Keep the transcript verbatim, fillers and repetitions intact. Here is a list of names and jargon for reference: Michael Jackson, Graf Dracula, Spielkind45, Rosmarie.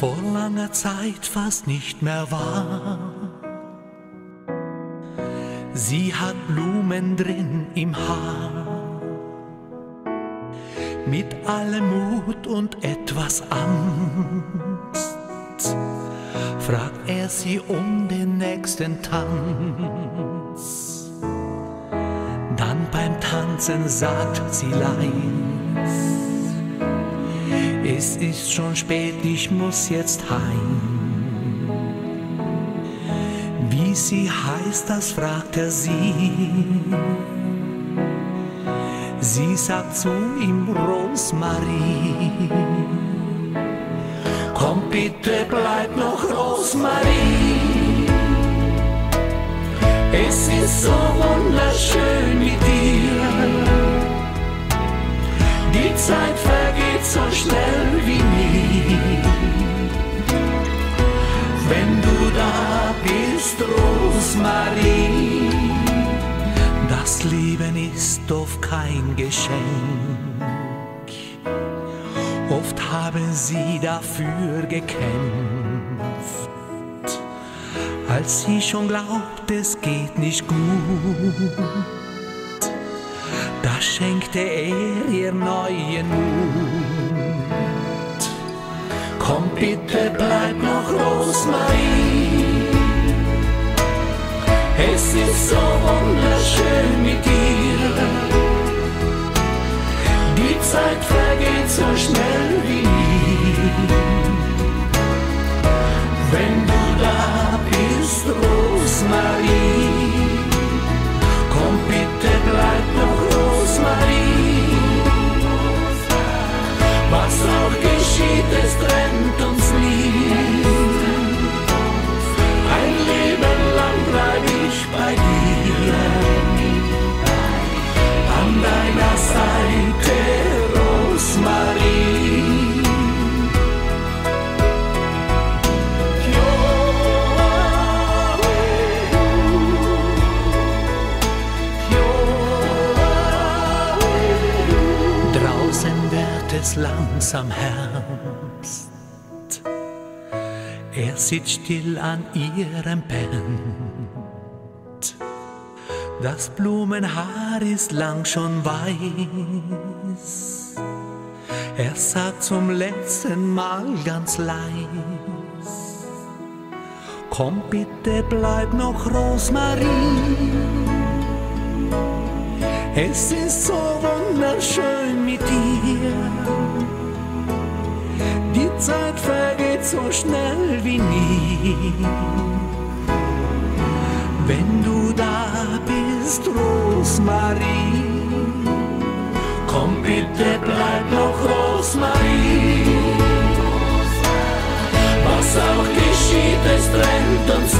vor langer Zeit fast nicht mehr wahr. Sie hat Blumen drin im Haar, mit allem Mut und etwas Angst fragt er sie um den nächsten Tanz. Dann beim Tanzen sagt sie leis: Es ist schon spät, ich muss jetzt heim. Wie sie heißt, das fragt er sie. Sie sagt zu ihm: Rosmarie. Komm bitte, bleib noch, Rosmarie. Es ist so wunderschön mit dir. Die Zeit vergeht so schnell wie nie. Wenn du da bist, Rosmarie. Das Leben ist oft kein Geschenk, oft haben sie dafür gekämpft, als sie schon glaubt, es geht nicht gut. Da schenkte er ihr neuen Mut. Komm bitte, bleib noch, Rosmarie. Es ist so wunderschön mit dir. Die Zeit vergeht so schnell wie nie. Wenn du da bist, Rosmarie. Komm bitte, bleib noch, Rosmarie. Was auch geschieht, es trennt uns nie. Ein Leben lang bleib ich bei dir, an deiner Seite, Rosmarie. Draußen wird es langsam Herbst. Er sitzt still an ihrem Bett. Das Blumenhaar ist lang schon weiß. Er sagt zum letzten Mal ganz leis: Komm bitte, bleib noch, Rosmarie. Es ist so wunderschön mit dir. Die Zeit vergeht so schnell wie nie. Wenn du da bist, Rosmarie. Komm bitte, bleib noch, Rosmarie. Was auch geschieht, es trennt uns